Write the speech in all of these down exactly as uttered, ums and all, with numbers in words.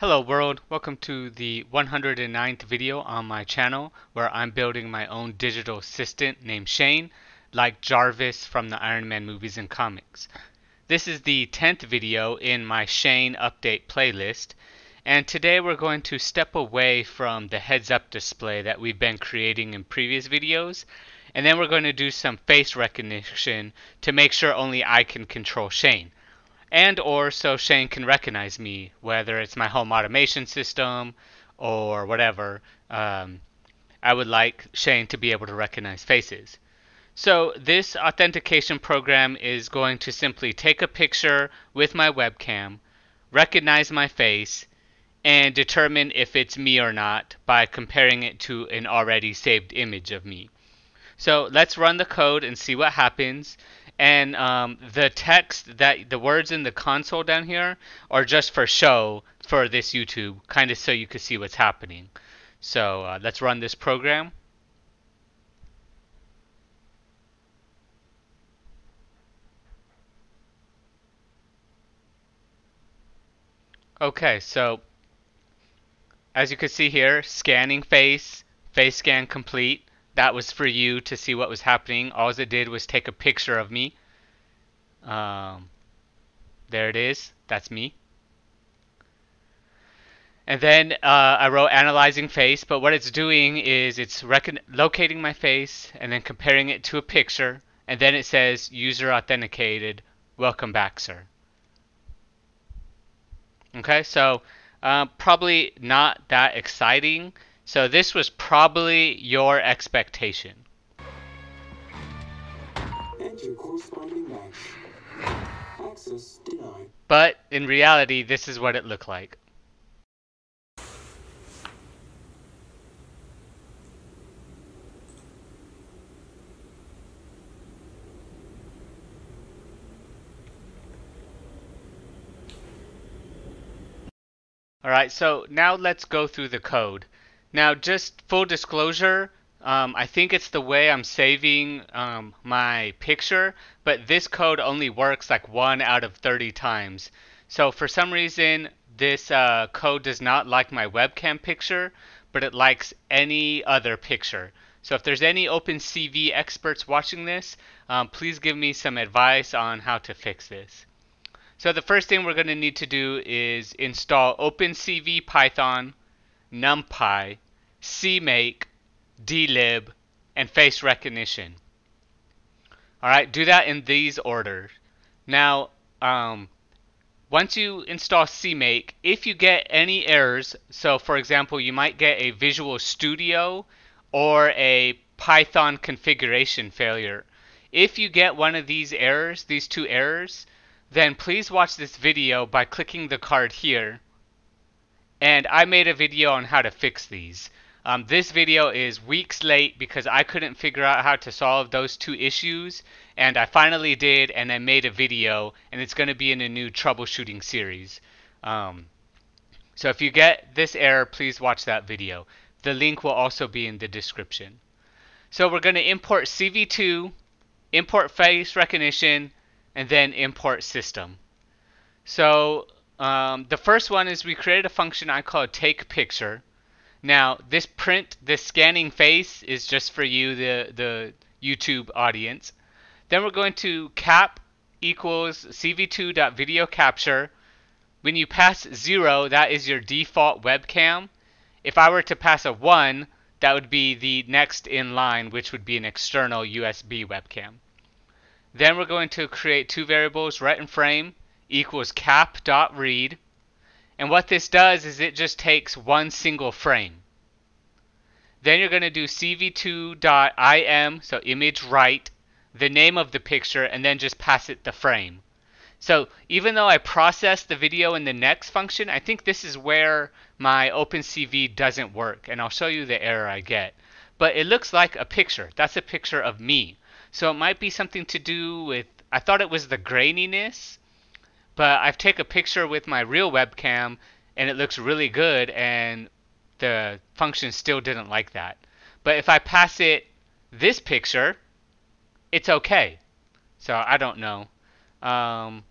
Hello world, welcome to the one hundred ninth video on my channel where I'm building my own digital assistant named Shane, like Jarvis from the Iron Man movies and comics. This is the tenth video in my Shane update playlist, and today we're going to step away from the heads-up display that we've been creating in previous videos, and then we're going to do some face recognition to make sure only I can control Shane. And or so Shane can recognize me, whether it's my home automation system or whatever. Um, I would like Shane to be able to recognize faces. So this authentication program is going to simply take a picture with my webcam, recognize my face, and determine if it's me or not by comparing it to an already saved image of me. So let's run the code and see what happens. And um, the text, that the words in the console down here are just for show for this YouTube, kind of so you can see what's happening. So uh, let's run this program. Okay, so as you can see here, scanning face, face scan complete. That was for you to see what was happening. All it did was take a picture of me. Um, there it is. That's me. And then uh, I wrote analyzing face, but what it's doing is it's locating my face and then comparing it to a picture, and then it says user authenticated. Welcome back, sir. Okay, so uh, probably not that exciting. So this was probably your expectation. But in reality, this is what it looked like. All right, so now let's go through the code. Now, just full disclosure, um, I think it's the way I'm saving um, my picture, but this code only works like one out of thirty times. So for some reason, this uh, code does not like my webcam picture, but it likes any other picture. So if there's any OpenCV experts watching this, um, please give me some advice on how to fix this. So the first thing we're going to need to do is install OpenCV Python, NumPy, CMake, Dlib, and Face Recognition. Alright, do that in these orders. Now, um, once you install CMake, if you get any errors, so for example, you might get a Visual Studio or a Python configuration failure. If you get one of these errors, these two errors, then please watch this video by clicking the card here. And I made a video on how to fix these. Um, this video is weeks late because I couldn't figure out how to solve those two issues, and I finally did, and I made a video, and it's going to be in a new troubleshooting series. Um, so if you get this error, please watch that video. The link will also be in the description. So we're going to import C V two, import face recognition, and then import system. So Um, the first one is we created a function I call take picture. Now this print, this scanning face, is just for you, the, the YouTube audience. Then we're going to cap equals C V two dot video capture. When you pass zero, that is your default webcam. If I were to pass a one, that would be the next in line, which would be an external U S B webcam. Then we're going to create two variables, right and frame, equals cap.read, and what this does is it just takes one single frame. Then you're going to do C V two dot I M, so image right, the name of the picture, and then just pass it the frame. So even though I process the video in the next function, I think this is where my OpenCV doesn't work, and I'll show you the error I get. But it looks like a picture. That's a picture of me. So it might be something to do with, I thought it was the graininess, but I've taken a picture with my real webcam and it looks really good, and the function still didn't like that. But if I pass it this picture, it's okay. So I don't know. Um,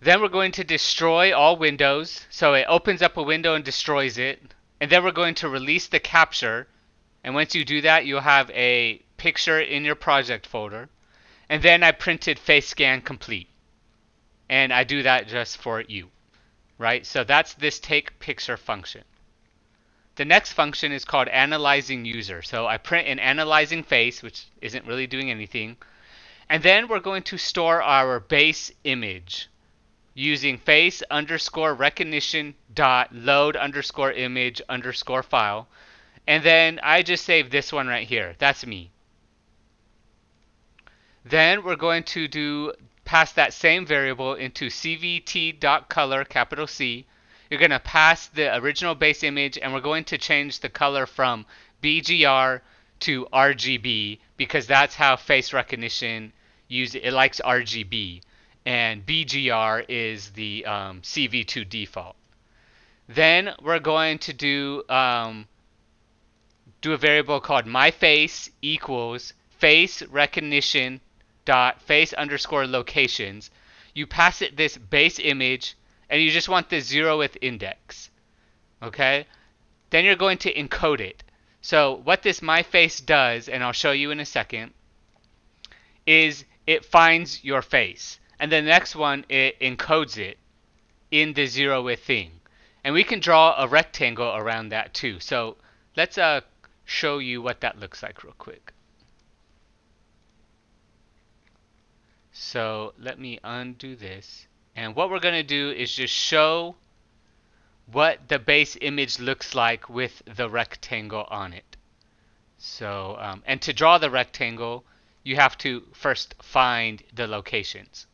Then we're going to destroy all windows. So it opens up a window and destroys it. And then we're going to release the capture. And once you do that, you'll have a picture in your project folder. And then I printed face scan complete. And I do that just for you, right? So that's this take picture function. The next function is called analyzing user. So I print an analyzing face, which isn't really doing anything. And then we're going to store our base image using face underscore recognition dot load underscore image underscore file. And then I just saved this one right here. That's me. Then we're going to do pass that same variable into C V T dot color, capital C. You're going to pass the original base image, and we're going to change the color from B G R to R G B because that's how face recognition uses it. It likes R G B, and B G R is the um, C V two default. Then we're going to do um, do a variable called myFace equals face recognition dot face underscore locations. You pass it this base image, and you just want the zeroth index, okay? Then you're going to encode it. So what this myFace does, and I'll show you in a second, is it finds your face. And the next one, it encodes it in the zeroth thing. And we can draw a rectangle around that too. So let's uh, show you what that looks like real quick. So let me undo this. And what we're going to do is just show what the base image looks like with the rectangle on it. So, um, and to draw the rectangle, you have to first find the locations.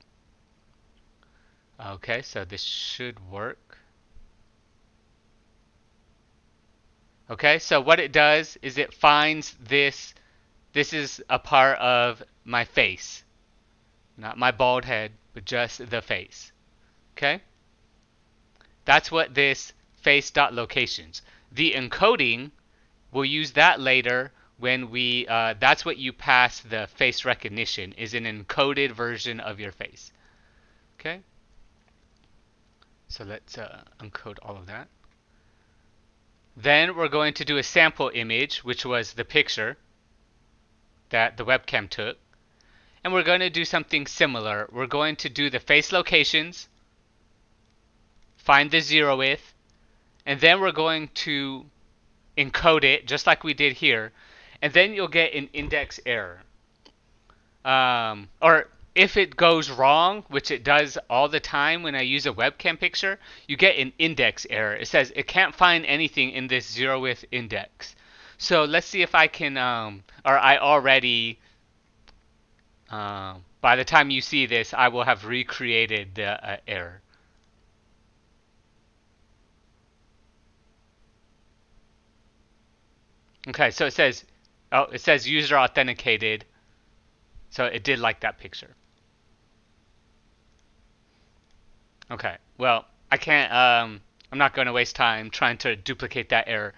Okay, so this should work. Okay, so what it does is it finds this. This is a part of my face, not my bald head, but just the face. Okay? That's what this face.locations. The encoding, we'll use that later when we, uh, that's what you pass the face recognition, is an encoded version of your face. Okay? So let's uh, encode all of that. Then we're going to do a sample image, which was the picture that the webcam took. And we're going to do something similar. We're going to do the face locations, find the zeroth, and then we're going to encode it just like we did here. And then you'll get an index error. Um, or if it goes wrong, which it does all the time when I use a webcam picture, you get an index error. It says it can't find anything in this zeroth index. So let's see if I can, um, or I already... Uh, by the time you see this, I will have recreated the uh, error. Okay, so it says, oh, it says user authenticated. So it did like that picture. Okay, well, I can't, um, I'm not going to waste time trying to duplicate that error.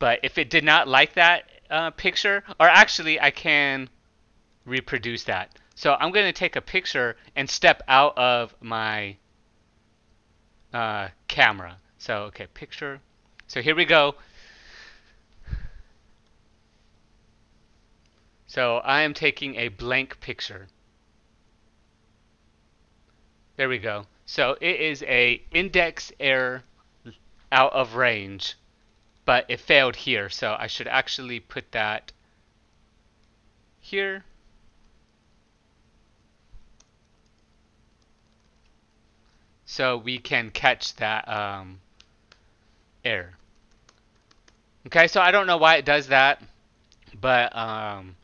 But if it did not like that uh, picture, or actually I can reproduce that. So I'm going to take a picture and step out of my uh, camera. So, okay, picture. So here we go. So I am taking a blank picture. There we go. So it is a index error out of range, but it failed here. So I should actually put that here. So we can catch that um, error. Okay, so I don't know why it does that, but um,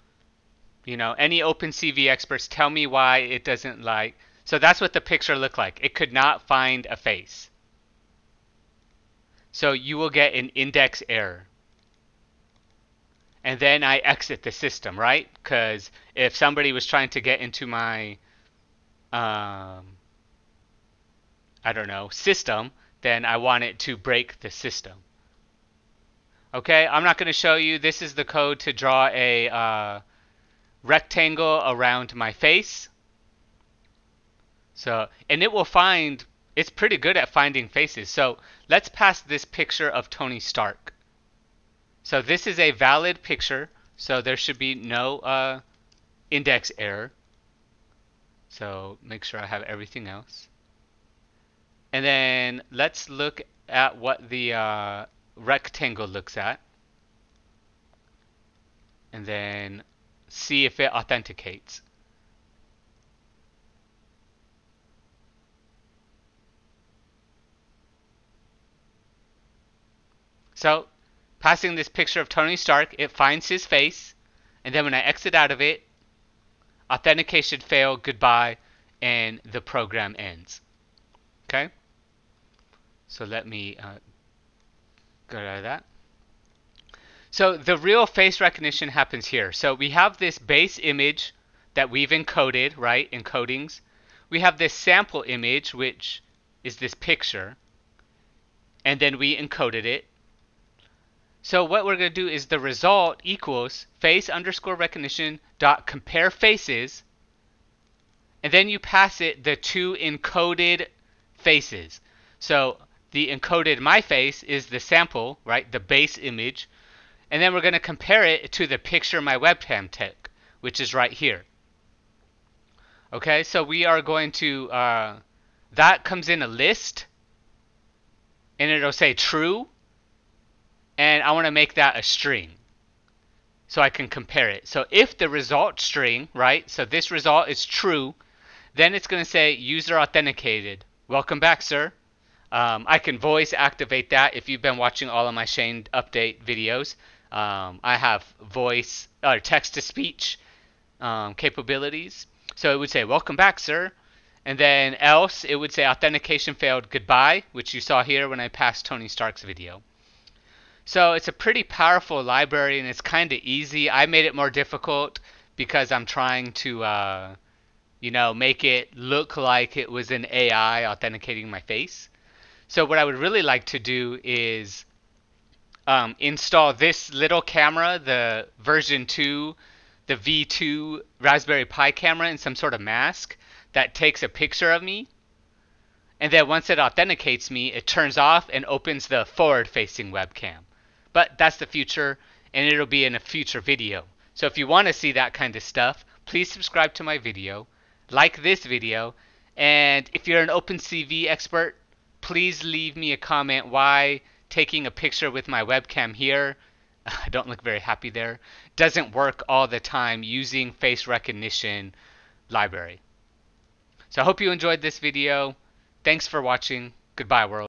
you know, any OpenCV experts tell me why it doesn't like. So that's what the picture looked like. It could not find a face. So you will get an index error. And then I exit the system, right? Because if somebody was trying to get into my um, I don't know, system, then I want it to break the system. Okay, I'm not going to show you. This is the code to draw a uh, rectangle around my face. So, and it will find It's pretty good at finding faces. So let's pass this picture of Tony Stark. So this is a valid picture, so there should be no uh, index error. So make sure I have everything else. And then let's look at what the uh, rectangle looks at. And then see if it authenticates. So passing this picture of Tony Stark, it finds his face. And then when I exit out of it, authentication failed, goodbye, and the program ends. Okay? So let me uh, go out of that. So the real face recognition happens here. So we have this base image that we've encoded, right, encodings. We have this sample image, which is this picture. And then we encoded it. So what we're going to do is the result equals face underscore recognition dot compare faces. And then you pass it the two encoded faces. So the encoded my face is the sample, right, the base image. And then we're going to compare it to the picture my webcam took, which is right here. Okay, so we are going to, uh, that comes in a list. And it'll say true. And I want to make that a string so I can compare it. So if the result string, right, so this result is true, then it's going to say user authenticated. Welcome back, sir. Um, I can voice activate that. If you've been watching all of my Shane update videos, um, I have voice or uh, text-to-speech um, capabilities. So it would say welcome back, sir. And then else it would say authentication failed, goodbye, which you saw here when I passed Tony Stark's video. So it's a pretty powerful library, and it's kind of easy. I made it more difficult because I'm trying to, uh, you know, make it look like it was an A I authenticating my face. So what I would really like to do is um, install this little camera, the version two, the V two Raspberry Pi camera, in some sort of mask that takes a picture of me. And then once it authenticates me, it turns off and opens the forward-facing webcam. But that's the future, and it'll be in a future video. So if you want to see that kind of stuff, please subscribe to my video, like this video, and if you're an OpenCV expert, please leave me a comment why taking a picture with my webcam here, I don't look very happy there, doesn't work all the time using face recognition library. So I hope you enjoyed this video. Thanks for watching. Goodbye, world.